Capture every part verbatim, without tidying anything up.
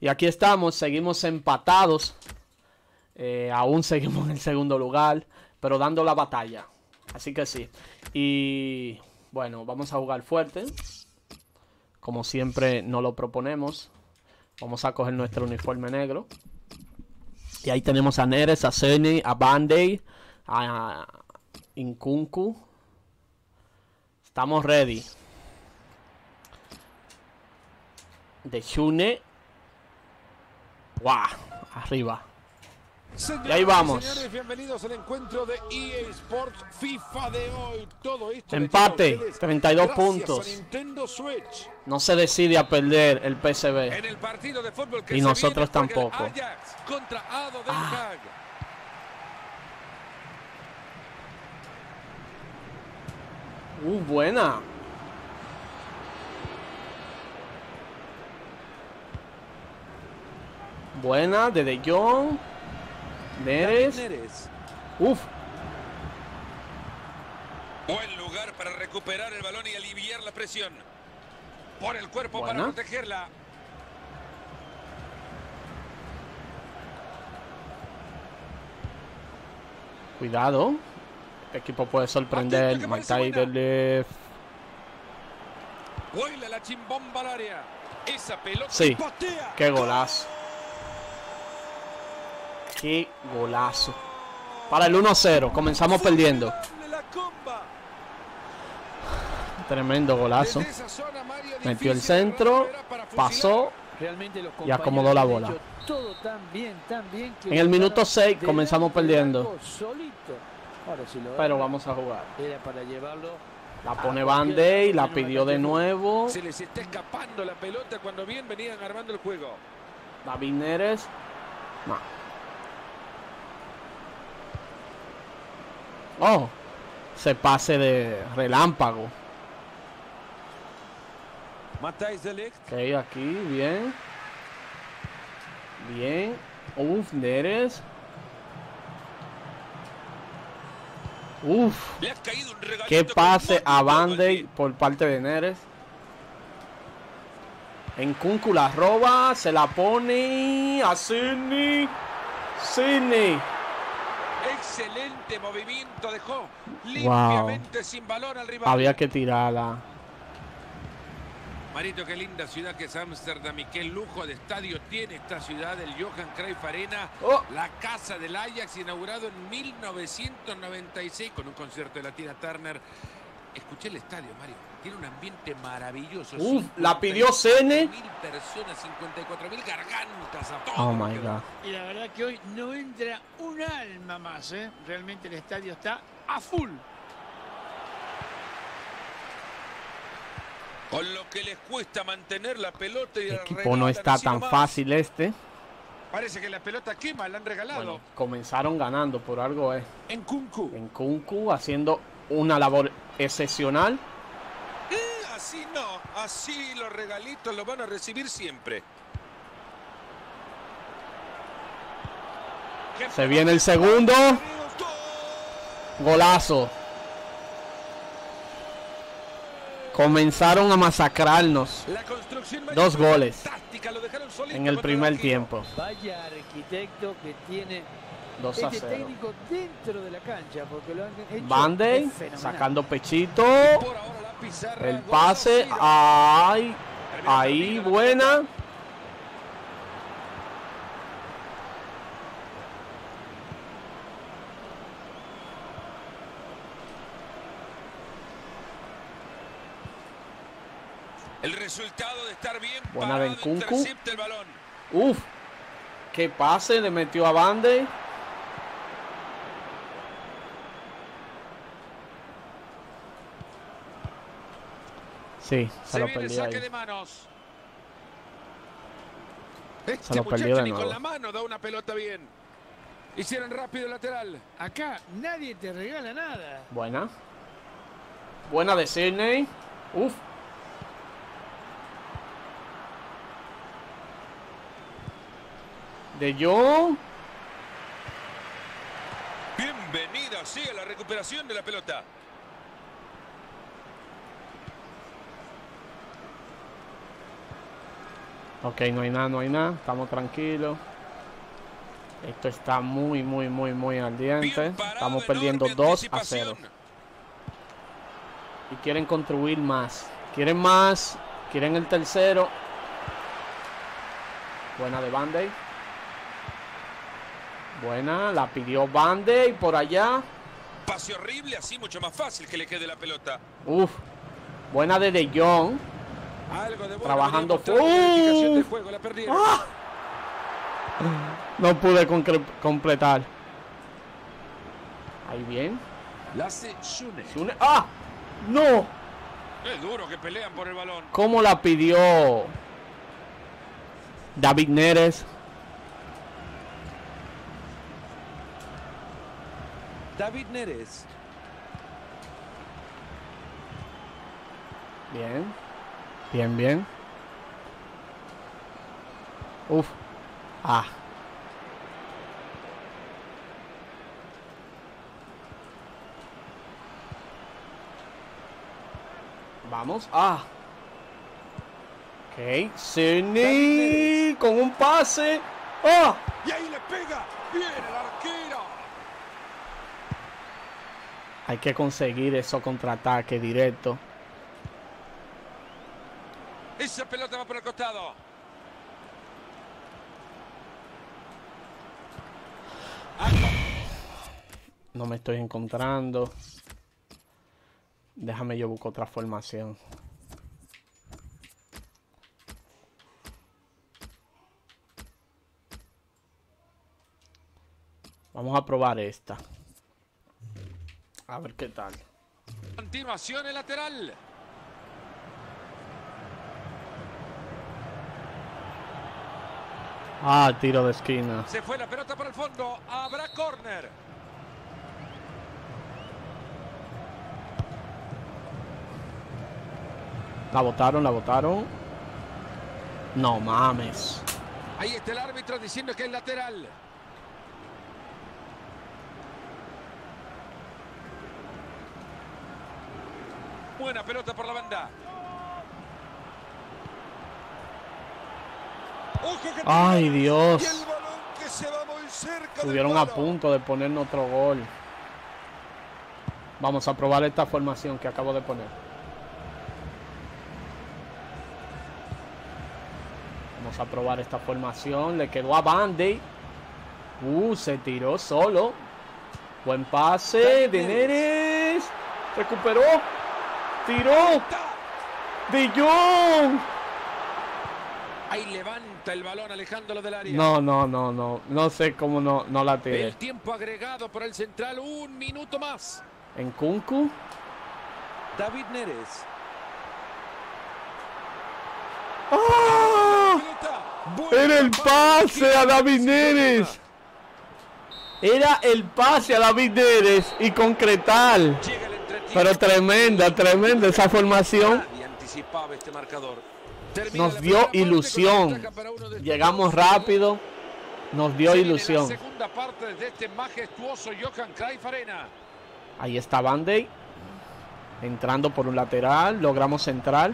Y aquí estamos, seguimos empatados. Eh, aún seguimos en el segundo lugar, pero dando la batalla. Así que sí. Y bueno, vamos a jugar fuerte. Como siempre no lo proponemos. Vamos a coger nuestro uniforme negro. Y ahí tenemos a Neres, a Seni, a Van de Beek, a Nkunku. Estamos ready. De Jong. ¡Guau! Arriba. Y ahí vamos. Señores, bienvenidos al encuentro de E A Sports FIFA de hoy. Todo esto empate, treinta y dos puntos. No se decide a perder el P S V. En el partido de fútbol que y nosotros tampoco. Ajax contra ah. Uh, buena. Buena de De Jong. Neres. Uf. Buen lugar para recuperar el balón y aliviar la presión. Por el cuerpo Buena. Para protegerla. Cuidado. El equipo puede sorprender. Matai del left. Vuela la chimbomba al área. Esa pelota. Sí. Patea. Qué golazo. ¡Qué golazo! Para el uno a cero. Comenzamos perdiendo. Tremendo golazo. Metió el centro. Pasó. Y acomodó la bola. En el minuto seis comenzamos perdiendo. Pero vamos a jugar. La pone Van de Beek y la pidió de nuevo. Se les está escapando la pelota cuando bien venían armando el juego. David Neres. No. Oh, se pase de relámpago. Ok, aquí, bien. Bien. Uf, Neres. Uf. Qué pase a Van de Beek por parte de Neres. Nkunku la roba, se la pone a Sidney. Sidney. Excelente movimiento, dejó limpiamente wow. sin valor al rival. Había que tirarla. Marito, qué linda ciudad que es Ámsterdam y qué lujo de estadio tiene esta ciudad, el Johan Cruyff Arena, oh. la casa del Ajax, inaugurado en mil novecientos noventa y seis con un concierto de la Tina Turner. Escuché el estadio, Mario. Tiene un ambiente maravilloso. Uf, la pidió Sene. mil personas, cincuenta y cuatro mil gargantas. A todos. Oh my God. Y la verdad que hoy no entra un alma más, ¿eh? Realmente el estadio está a full. Con lo que les cuesta mantener la pelota y el equipo no está tan fácil este. Parece que la pelota quema, la han regalado. Bueno, comenzaron ganando por algo, ¿eh? Nkunku. Nkunku haciendo una labor excepcional. Eh, así no, así los regalitos los van a recibir siempre. Se viene el segundo. Golazo. Comenzaron a masacrarnos. Dos goles en el primer tiempo. Vaya arquitecto que tiene dos a cero. Técnico dentro de la cancha porque lo han hecho. Van de Beek sacando pechito. Pizarra, el pase. Ay, ahí, buena. El resultado de estar bien. Buena de Nkunku. Uf. Qué pase le metió a Van de Beek. Sí, se, se lo perdió ahí. Este se lo perdió de nuevo. Con la mano da una pelota bien. Hicieron rápido el lateral. Acá nadie te regala nada. Buena. Buena de Sidney. Uf. De Jong. Bienvenida, sigue la recuperación de la pelota. Ok, no hay nada, no hay nada. Estamos tranquilos. Esto está muy, muy, muy, muy ardiente. Estamos perdiendo dos a cero. Y quieren construir más. Quieren más. Quieren el tercero. Buena de Van de Beek. Buena, la pidió Van de Beek por allá. Pase horrible, así mucho más fácil que le quede la pelota. Uf, buena de De Jong. Algo de trabajando. ¡Uh! De juego, la ¡Ah! No pude completar. Ahí bien. La hace Sune. Sune. ¡Ah! ¡No! Es duro que pelean por el balón. ¿Cómo la pidió David Neres? David Neres. Bien. Bien, bien. Uf. Ah. Vamos. Ah. Ok. Sini con un pase. ¡Ah! Y ahí le pega. Bien el arquero. Hay que conseguir eso, contraataque directo. Esa pelota va por el costado. No me estoy encontrando. Déjame yo buscar otra formación. Vamos a probar esta. A ver qué tal. Continuación el lateral. Ah, tiro de esquina. Se fue la pelota para el fondo. Habrá córner. La botaron, la botaron. No mames. Ahí está el árbitro diciendo que es lateral. Buena pelota por la banda. Ay, Dios. Estuvieron a punto de ponernos otro gol. Vamos a probar esta formación que acabo de poner. Vamos a probar esta formación. Le quedó a Van de Beek. Uh, se tiró solo. Buen pase de Neres. Recuperó. Tiró De Jong. Ahí levanta el balón alejándolo del área. No, no, no, no. No sé cómo no, no la tiré. El tiempo agregado por el central. Un minuto más. En Kunku. David Neres. ¡Ah! Era el pase a David Neres. Era el pase a David Neres y concretar. Pero tremenda, tremenda esa formación. Anticipaba este marcador. Nos dio ilusión. Llegamos rápido. Nos dio ilusión. Segunda parte de este majestuoso Johan Cruyff Arena. Ahí está Van de Beek. Entrando por un lateral. Logramos centrar.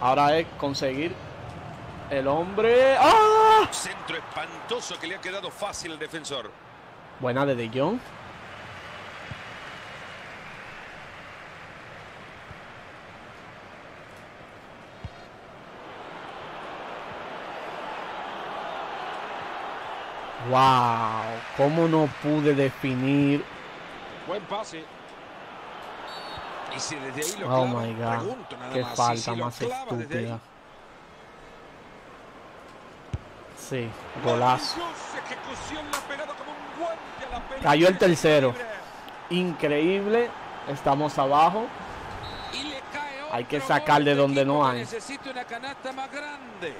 Ahora es conseguir el hombre. ¡Ah! Centro espantoso que le ha quedado fácil al defensor. Buena de De Jong. Wow, cómo no pude definir. Buen pase. Y si desde ahí lo clava, oh my God, pregunto nada qué más. Falta si más estúpida. Sí, golazo. Cayó el tercero. Increíble. Estamos abajo. Hay que sacar de donde no hay. Necesito una canasta más grande.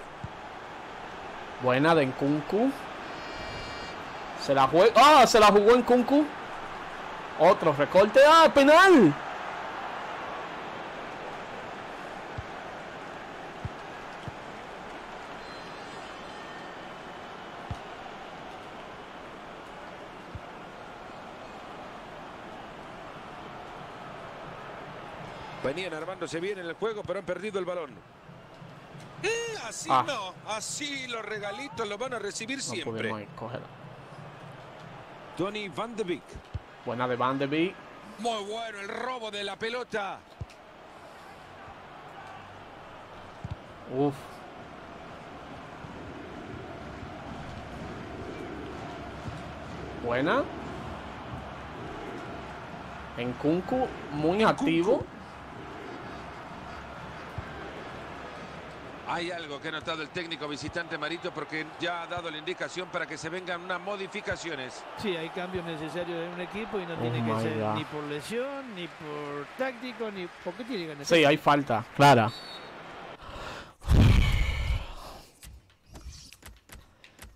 Buena de Nkunku. Se la juega. ¡Ah! Se la jugó en Kunku. Otro recorte. ¡Ah! ¡Penal! Venían armándose bien en el juego, pero han perdido el balón. Así ah. no, así los regalitos los van a recibir no siempre. Ir, Donny Van de Beek. Buena de Van de Beek. Muy bueno el robo de la pelota. Uf. Buena. En Kunku, muy en activo. Kunku. Hay algo que ha notado el técnico visitante Marito, porque ya ha dado la indicación para que se vengan unas modificaciones. Sí, hay cambios necesarios en un equipo y no oh tiene que ser God. ni por lesión, ni por táctico, ni por qué tiene que ganar. Sí, hay falta, clara.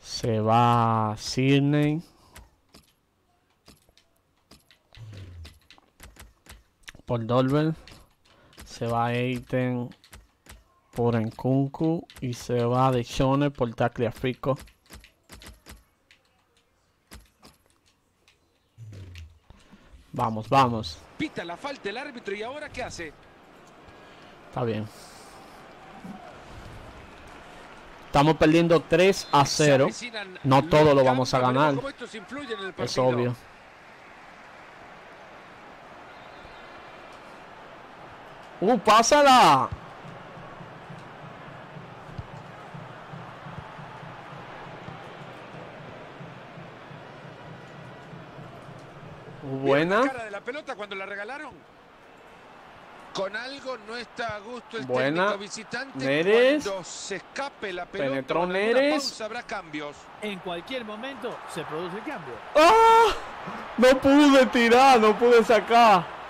Se va Sidney. Por Dolbel. Se va Eiten por Nkunku. Y se va De Jong por Tagliafico. Vamos, vamos. Pita la falta el árbitro. ¿Y ahora qué hace? Está bien. Estamos perdiendo tres a cero. No todo lo vamos a ganar. Es obvio. ¡Uh, pásala! Buena. Cara de la pelota cuando la regalaron. Con algo no está a gusto el Buena. técnico visitante. Neres. Cuando se escape la pelota, penetró Neres. Pausa, habrá cambios. En cualquier momento se produce el cambio. ¡Ah! No pude tirar, no pude sacar.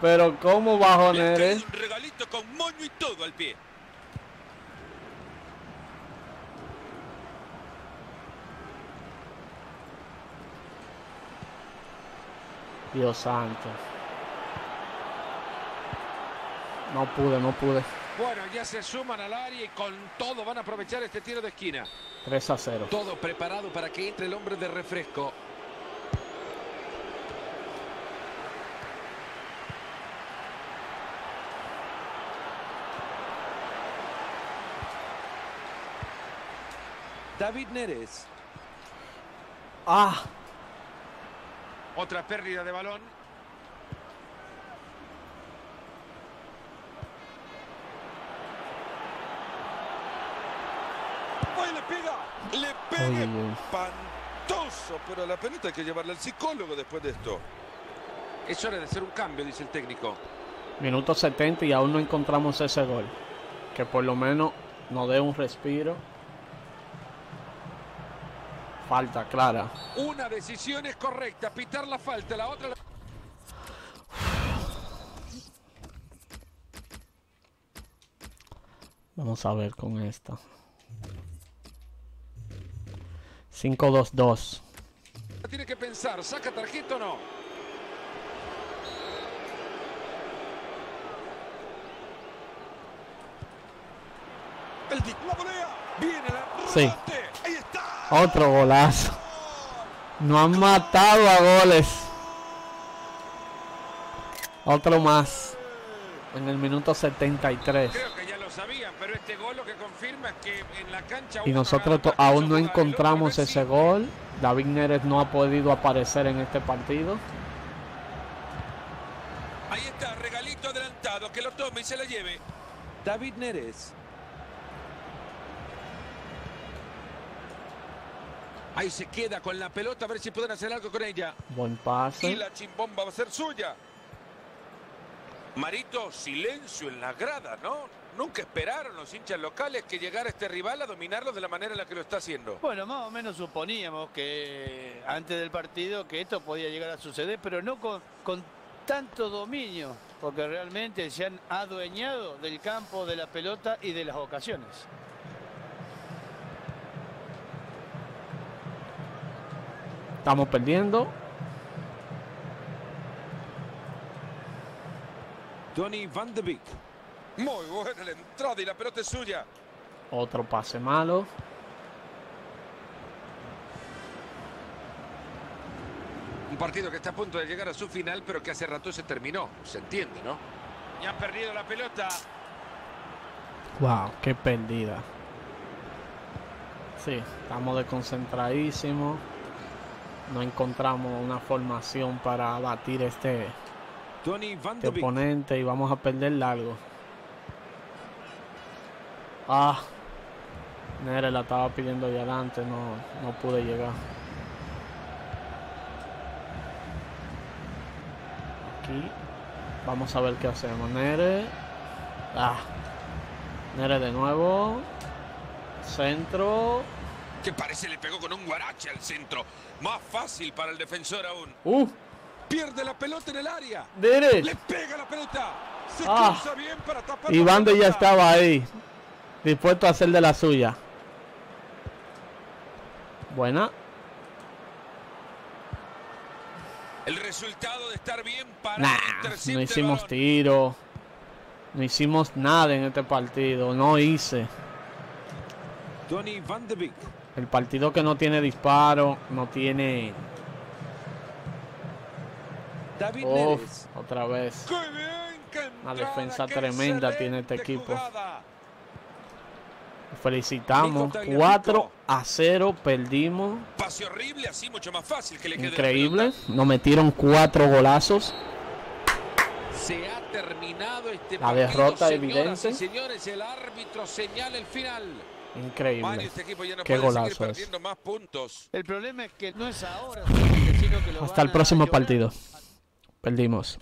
Pero cómo bajó Neres. Un regalito con moño y todo al pie. Dios santo. No pude, no pude. Bueno, ya se suman al área y con todo van a aprovechar este tiro de esquina. tres a cero. Todo preparado para que entre el hombre de refresco. David Neres. Ah. Otra pérdida de balón. Le pega espantoso, pero la pelota hay que llevarla al psicólogo después de esto. Es hora de hacer un cambio, dice el técnico. Minuto setenta y aún no encontramos ese gol. Que por lo menos nos dé un respiro. Falta clara. Una decisión es correcta, pitar la falta, la otra... La... Vamos a ver con esta. cinco dos dos. Tiene que pensar, ¿saca tarjeta o no? El tipo la volea, viene la sí. Ahí está. Otro golazo. No han matado a goles. Otro más. En el minuto setenta y tres. Creo que ya lo sabían, pero este gol lo que confirma es que en la cancha... Y nosotros aún no encontramos ese gol. David Neres no ha podido aparecer en este partido. Ahí está, regalito adelantado, que lo tome y se lo lleve. David Neres. Ahí se queda con la pelota, a ver si pueden hacer algo con ella. Buen pase. Y la chimbomba va a ser suya. Marito, silencio en la grada, ¿no? Nunca esperaron los hinchas locales que llegara este rival a dominarlo de la manera en la que lo está haciendo. Bueno, más o menos suponíamos que antes del partido que esto podía llegar a suceder, pero no con, con tanto dominio, porque realmente se han adueñado del campo, de la pelota y de las ocasiones. Estamos perdiendo. Donny Van de Beek. Muy buena la entrada y la pelota es suya. Otro pase malo. Un partido que está a punto de llegar a su final, pero que hace rato se terminó. Se entiende, ¿no? Y han perdido la pelota. Wow, qué perdida. Sí, estamos desconcentradísimos. No encontramos una formación para batir este, este oponente y vamos a perder largo. Ah, Neres la estaba pidiendo de adelante, no, no pude llegar. Aquí, vamos a ver qué hacemos. Neres, ah, Neres de nuevo, centro. Que parece le pegó con un guarache al centro. Más fácil para el defensor aún. Uh. Pierde la pelota en el área. Neres. Le pega la pelota. Se ah. cruza bien para tapar. Y Van de Beek ya estaba ahí, dispuesto a hacer de la suya. Buena. El resultado de estar bien para nah, no hicimos tiro. No hicimos nada en este partido. No hice. Tony Van de Beek. El partido que no tiene disparo, no tiene... David Neres. Otra vez. Una defensa tremenda tiene este equipo. Felicitamos. cuatro a cero perdimos. Pase horrible, así mucho más fácil que le quede. Increíble. Nos metieron cuatro golazos. Se ha terminado este partido. La derrota evidente. Señores, el árbitro señala el final. Increíble. Mario, este equipo ya no Qué golazo es. Más puntos. El problema es que no es ahora, sino que lo Hasta el próximo partido. Perdimos.